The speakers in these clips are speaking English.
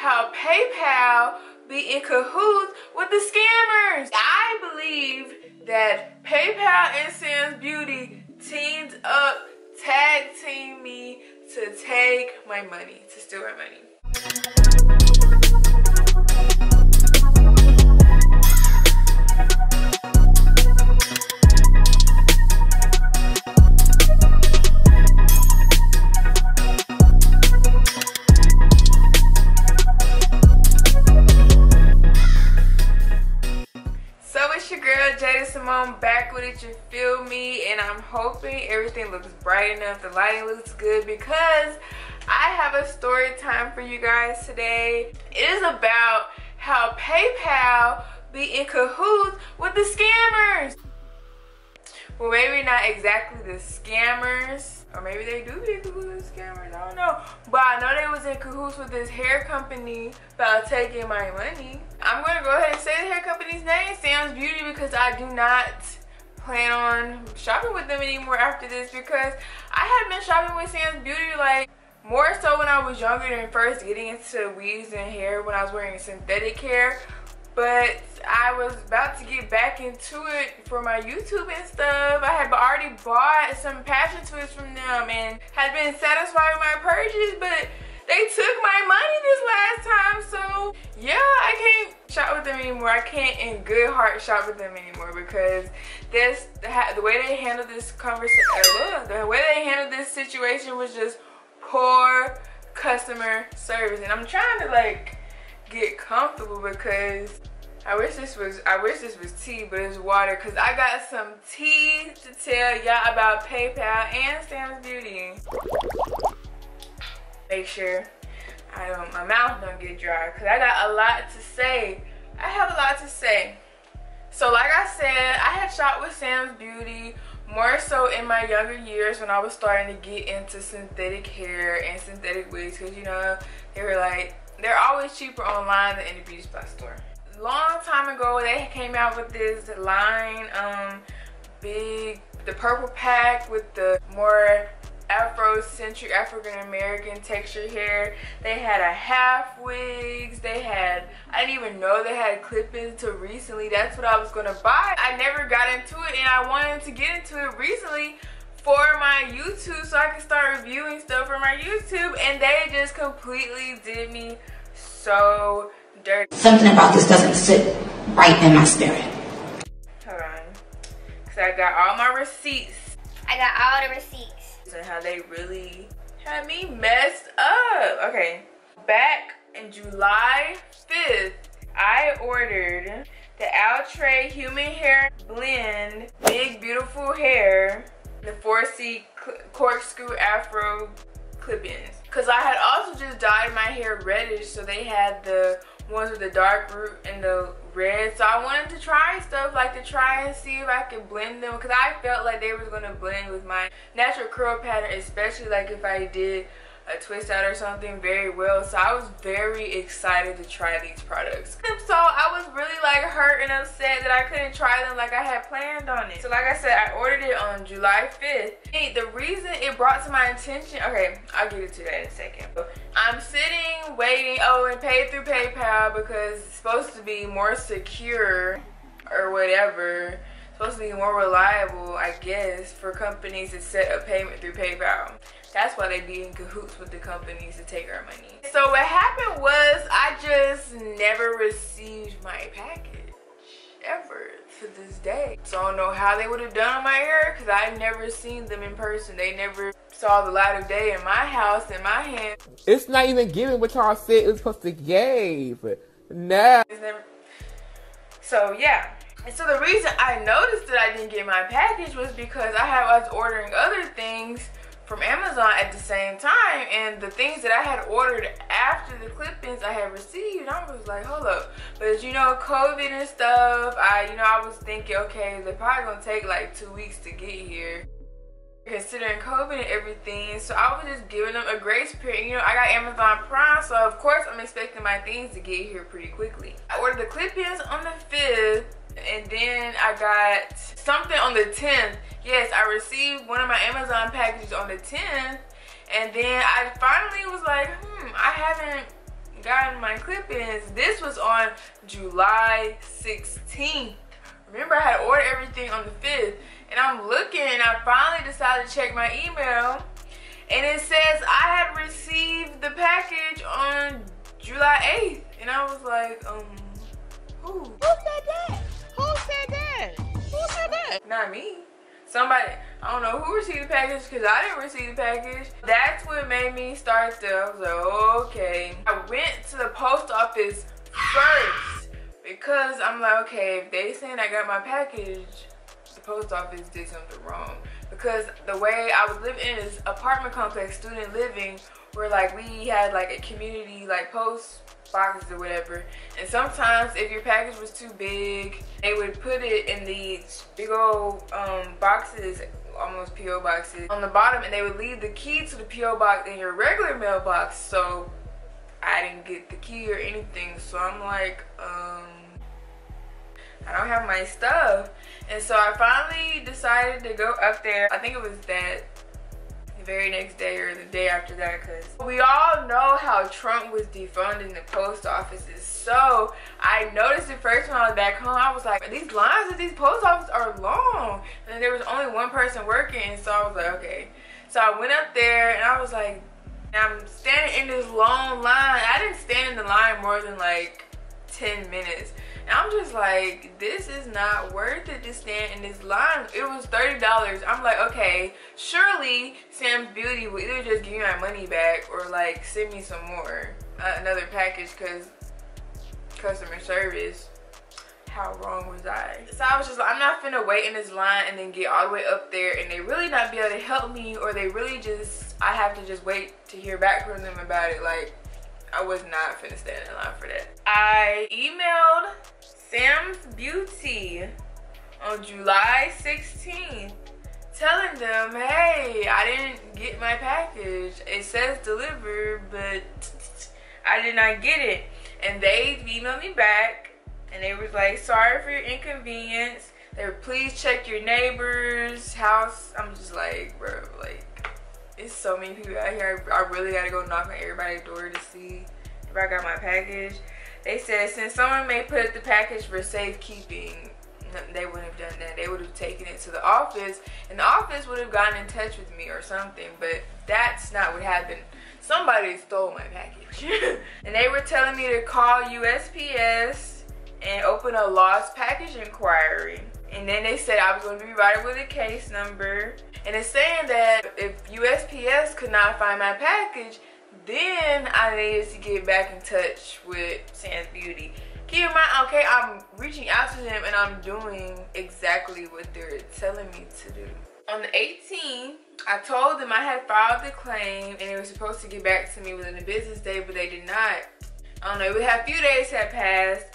how PayPal be in cahoots with the scammers. I believe that PayPal and Sam's Beauty teamed up, tag team me to take my money, to steal my money. Back with it, you feel me, and I'm hoping everything looks bright enough, the lighting looks good, because I have a story time for you guys today. It is about how PayPal be in cahoots with the scammers. Well, maybe not exactly the scammers, or maybe they do be in cahoots with the scammers, I don't know, but I know they was in cahoots with this hair company about taking my money. I'm gonna go ahead and say the hair company's name, Sam's Beauty, because I do not plan on shopping with them anymore after this, because I had been shopping with Sam's Beauty like more so when I was younger than first getting into weaves and hair, when I was wearing synthetic hair. But I was about to get back into it for my YouTube and stuff. I had already bought some passion twists from them and had been satisfied with my purchase, but they took my money this last time, so yeah, I can't shop with them anymore. I can't in good heart shop with them anymore, because that's the way they handled this conversation. The way they handled this situation was just poor customer service, and I'm trying to like get comfortable, because I wish this was tea, but it's water, because I got some tea to tell y'all about PayPal and Sam's Beauty. Make sure my mouth don't get dry, because I got a lot to say. I have a lot to say. So like I said, I had shopped with Sam's Beauty more so in my younger years when I was starting to get into synthetic hair and synthetic wigs, because you know, they're always cheaper online than in the beauty supply store. Long time ago, they came out with this line, the purple pack with the more Afrocentric, African-American texture hair. They had a half wigs. They had, I didn't even know they had clip-ins until recently. That's what I was gonna buy. I never got into it, and I wanted to get into it recently for my YouTube so I could start reviewing stuff for my YouTube, and they just completely did me so dirty. Something about this doesn't sit right in my spirit. Hold on, because I got all my receipts. I got all the receipts. And how they really had me messed up. Okay, back in July 5th, I ordered the Outre Human Hair Blend Big Beautiful Hair, the 4C Corkscrew Afro Clip-Ins. Because I had also just dyed my hair reddish, so they had the ones with the dark root and the red. So I wanted to try stuff, like to try and see if I could blend them, because I felt like they was going to blend with my natural curl pattern, especially like if I did a twist out or something, very well. So I was very excited to try these products. So I was really like hurt and upset that I couldn't try them like I had planned on it. So like I said, I ordered it on July 5th. The reason it brought to my attention, okay, I'll get into that in a second. I'm sitting, waiting, and paid through PayPal because it's supposed to be more secure or whatever. Supposed to be more reliable, I guess, for companies to set a payment through PayPal. That's why they be in cahoots with the companies to take our money. So what happened was I just never received my package ever to this day. So I don't know how they would have done my hair, because I never seen them in person. They never saw the light of day in my house, in my hand. It's not even giving what y'all said it was supposed to give. Nah. So yeah. And so the reason I noticed that I didn't get my package was because I was ordering other things from Amazon at the same time, and the things that I had ordered after the clip-ins I had received, I was like, hold up. But you know, COVID and stuff, I was thinking, okay, they're probably gonna take like 2 weeks to get here, considering COVID and everything. So I was just giving them a grace period. You know, I got Amazon Prime, so of course I'm expecting my things to get here pretty quickly. I ordered the clip-ins on the 5th, and then I got something on the 10th. Yes, I received one of my Amazon packages on the 10th, and then I finally was like, I haven't got in my clip-ins, this was on July 16th. Remember, I had ordered everything on the 5th, and I'm looking, and I finally decided to check my email, and it says I had received the package on July 8th, and I was like, who? Who said that? Who said that? Who said that? Not me. Somebody, I don't know who received the package, because I didn't receive the package. That's what made me start there. I was like, okay. I went to the post office first, because I'm like, okay, if they saying I got my package, the post office did something wrong. Because the way I was living in this apartment complex, student living, where like we had like a community like post boxes or whatever, and sometimes if your package was too big, they would put it in these big old boxes, almost P.O. boxes on the bottom, and they would leave the key to the P.O. box in your regular mailbox. So I didn't get the key or anything, so I'm like, I don't have my stuff. And so I finally decided to go up there. I think it was that the very next day or the day after that, because we all know how Trump was defunding the post offices. So I noticed it first when I was back home. I was like, these lines at these post offices are long, and there was only one person working. And so I was like, okay. So I went up there, and I was like, I'm standing in this long line. I didn't stand in the line more than like 10 minutes. And I'm just like, this is not worth it to stand in this line. It was $30. I'm like, okay, surely Sam's Beauty will either just give me my money back or like send me some more, another package, because customer service. How wrong was I? So I was just like, I'm not finna wait in this line and then get all the way up there and they really not be able to help me, or they really just, I have to just wait to hear back from them about it. Like, I was not finna stand in line for that. I emailed Sam's Beauty on July 16th telling them, hey, I didn't get my package. It says delivered, but I did not get it. And they emailed me back, and they was like, sorry for your inconvenience. They were, please check your neighbor's house. I'm just like, bro, like, it's so many people out here. I really gotta go knock on everybody's door to see if I got my package. They said, since someone may put up the package for safekeeping, they wouldn't have done that. They would have taken it to the office, and the office would have gotten in touch with me or something, but that's not what happened. Somebody stole my package. And they were telling me to call USPS and open a lost package inquiry. And then they said I was going to be provided with a case number. And it's saying that if USPS could not find my package, then I needed to get back in touch with Sam's Beauty. Keep in mind, okay, I'm reaching out to them and I'm doing exactly what they're telling me to do. On the 18th, I told them I had filed the claim and they were supposed to get back to me within a business day, but they did not. I don't know, we had a few days had passed.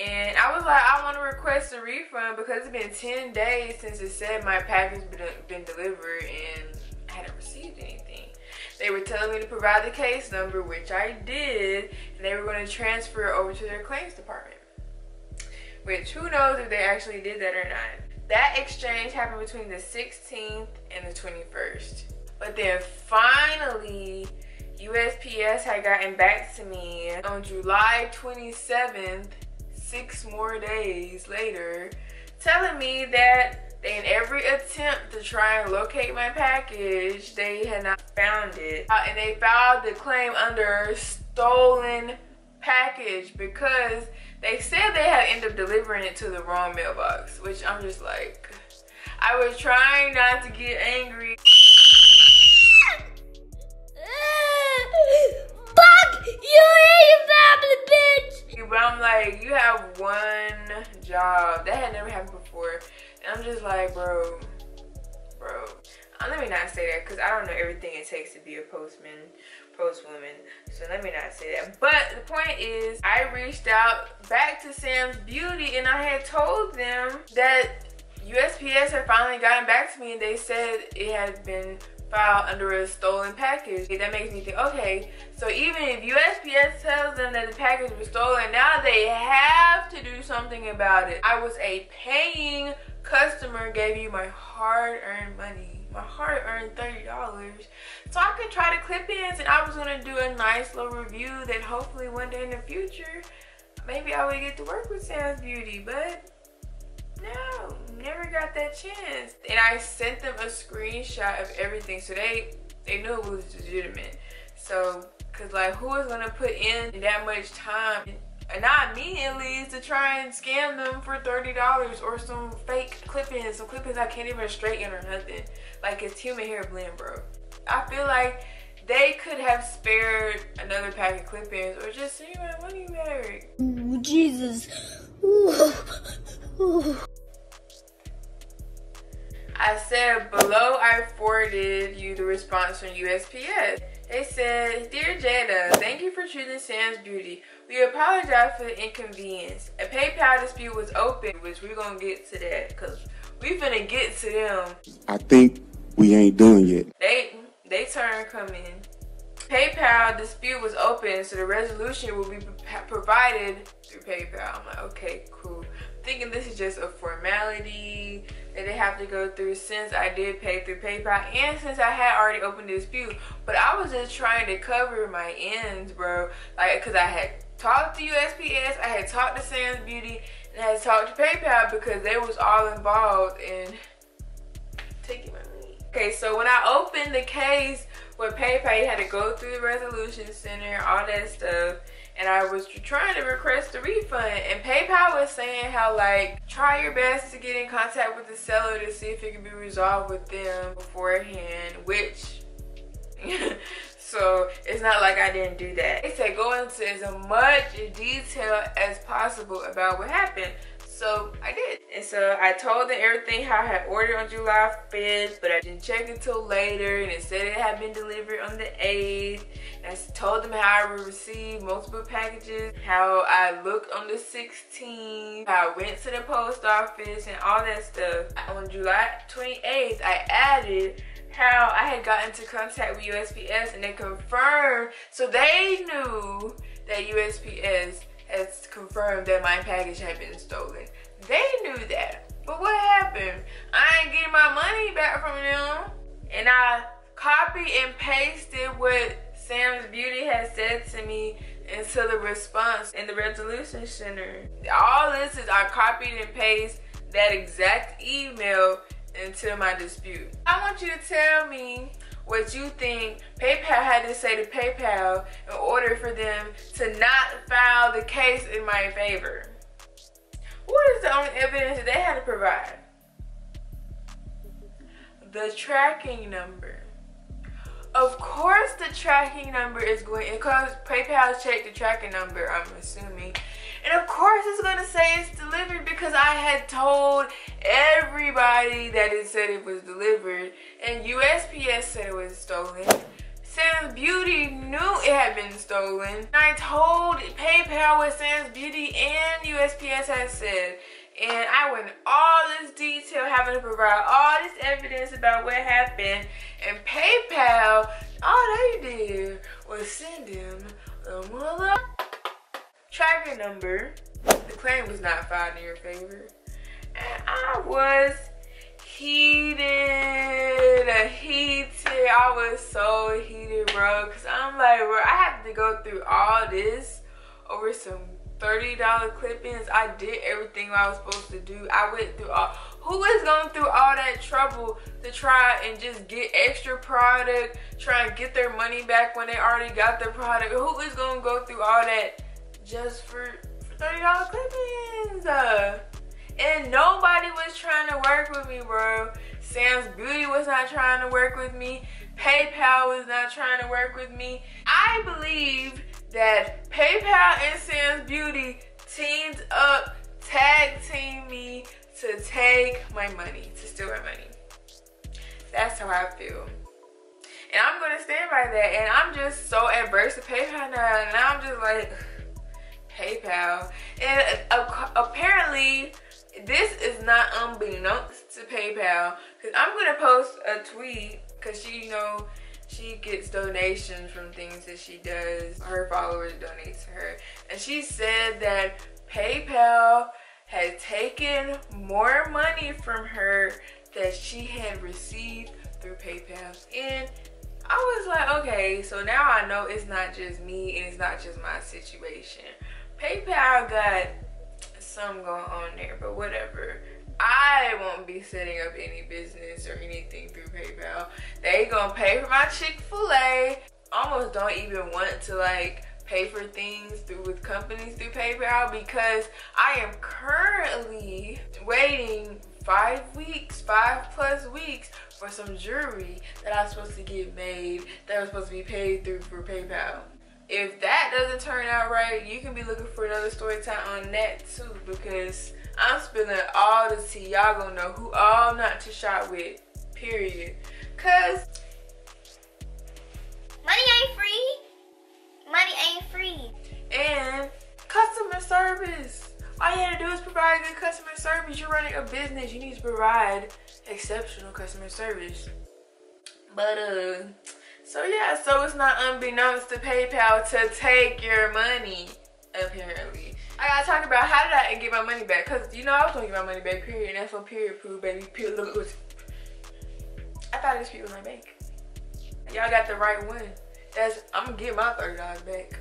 And I was like, I want to request a refund because it's been 10 days since it said my package been delivered and I hadn't received anything. They were telling me to provide the case number, which I did, and they were going to transfer it over to their claims department, which who knows if they actually did that or not. That exchange happened between the 16th and the 21st. But then finally, USPS had gotten back to me on July 27th. 6 more days later, telling me that in every attempt to try and locate my package, they had not found it. And they filed the claim under stolen package because they said they had ended up delivering it to the wrong mailbox, which I'm just like, I was trying not to get angry. Fuck you, you family bitch! But I'm like, you have one job. That had never happened before. And I'm just like, bro. Let me not say that, because I don't know everything it takes to be a postwoman. So let me not say that. But the point is, I reached out back to Sam's Beauty and I had told them that USPS had finally gotten back to me and they said it had been filed under a stolen package. That makes me think, okay, so even if USPS tells them that the package was stolen, now they have to do something about it. I was a paying customer, gave you my hard-earned money. my hard earned $30, so I could try the clip-ins, and I was gonna do a nice little review that hopefully one day in the future maybe I would get to work with Sam's Beauty. But no, never got that chance. And I sent them a screenshot of everything, so they knew it was legitimate. So because like, who is gonna put in that much time, and not me at least, to try and scam them for $30 or some fake clip-ins, some clip-ins I can't even straighten or nothing. Like, it's human hair blend, bro. I feel like they could have spared another pack of clip-ins or just save my money back. Ooh, Jesus. Ooh. Ooh. I said below I forwarded you the response from USPS. They said, "Dear Jada, thank you for choosing Sam's Beauty. We apologize for the inconvenience. A PayPal dispute was open," which we're gonna get to that, cause we finna get to them. I think we ain't done yet. They turn coming. PayPal dispute was open, so the resolution will be provided through PayPal. I'm like, okay, cool. Thinking this is just a formality that they have to go through, since I did pay through PayPal and since I had already opened the dispute. But I was just trying to cover my ends, bro. Like, cause I had talked to USPS, I had talked to Sam's Beauty, and I had talked to PayPal, because they was all involved in taking my money. Okay, so when I opened the case with PayPal, you had to go through the resolution center, all that stuff. And I was trying to request a refund, and PayPal was saying how, like, try your best to get in contact with the seller to see if it can be resolved with them beforehand, which so it's not like I didn't do that. They said go into as much detail as possible about what happened. So I did. And so I told them everything how I had ordered on July 5th, but I didn't check until later, and it said it had been delivered on the 8th. And I told them how I received multiple packages, how I looked on the 16th, how I went to the post office and all that stuff. On July 28th, I added how I had gotten into contact with USPS, and they confirmed, so they knew that USPS has confirmed that my package had been stolen. They knew that. But what happened? I ain't getting my money back from them. And I copied and pasted what Sam's Beauty had said to me into the response in the resolution center. All this is, I copied and pasted that exact email into my dispute. I want you to tell me what you think PayPal had to say to PayPal in order for them to not file the case in my favor. What is the only evidence that they had to provide? The tracking number. Of course the tracking number is going, because PayPal checked the tracking number, I'm assuming. And of course it's gonna say it's delivered, because I had told everybody that it said it was delivered, and USPS said it was stolen. Sam's Beauty knew it had been stolen. I told PayPal what Sam's Beauty and USPS had said, and I went into all this detail, having to provide all this evidence about what happened, and PayPal, all they did was send them the mother tracking number. The claim was not filed in your favor, and I was heated. I was so heated, bro, because I'm like, bro, I have to go through all this over some $30 clip-ins. I did everything I was supposed to do. I went through all, who is going through all that trouble to try and just get extra product, try and get their money back when they already got their product? Who is going to go through all that just for $30 clip-ins? And nobody was trying to work with me, bro. Sam's Beauty was not trying to work with me. PayPal was not trying to work with me. I believe that PayPal and Sam's Beauty teamed up, tag team me to take my money, to steal my money. That's how I feel. And I'm gonna stand by that. And I'm just so adverse to PayPal now. And I'm just like, PayPal. And apparently, this is not unbeknownst to PayPal, because I'm gonna post a tweet, because she, you know, she gets donations from things that she does. Her followers donate to her, and she said that PayPal had taken more money from her that she had received through PayPal. And I was like, okay, so now I know it's not just me and it's not just my situation. PayPal got something going on there, but whatever. I won't be setting up any business or anything through PayPal. They gonna pay for my Chick-fil-A. Almost don't even want to like pay for things through with companies through PayPal, because I am currently waiting 5 weeks, 5+ weeks for some jewelry that I was supposed to get made that was supposed to be paid through for PayPal. If that doesn't turn out right, you can be looking for another story time on that too, because I'm spilling all the tea. Y'all gonna know who all not to shop with, period. Cause money ain't free. Money ain't free. And customer service. All you had to do is provide good customer service. You're running a business. You need to provide exceptional customer service. But so yeah, so it's not unbeknownst to PayPal to take your money, apparently. I gotta talk about how did I get my money back? Cause you know I was gonna get my money back, period. And that's on period proof, baby. I thought this was my bank. Y'all got the right one. I'm gonna get my $30 back.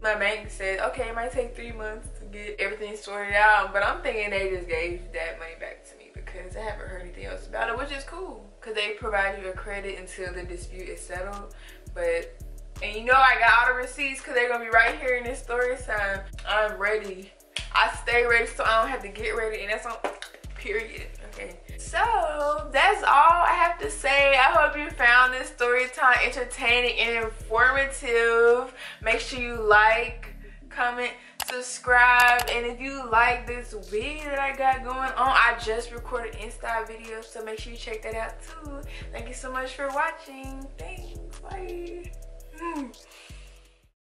My bank said, okay, it might take 3 months to get everything sorted out, but I'm thinking they just gave that money back to me because I haven't heard anything else about it, which is cool, because they provide you a credit until the dispute is settled. But, and you know I got all the receipts because they're gonna be right here in this story time. I'm ready. I stay ready so I don't have to get ready, and that's on period. Okay, so that's all I have to say. I hope you found this story time entertaining and informative. Make sure you like, comment, subscribe, and if you like this wig that I got going on, I just recorded Insta videos, so make sure you check that out too. Thank you so much for watching. Thanks, bye.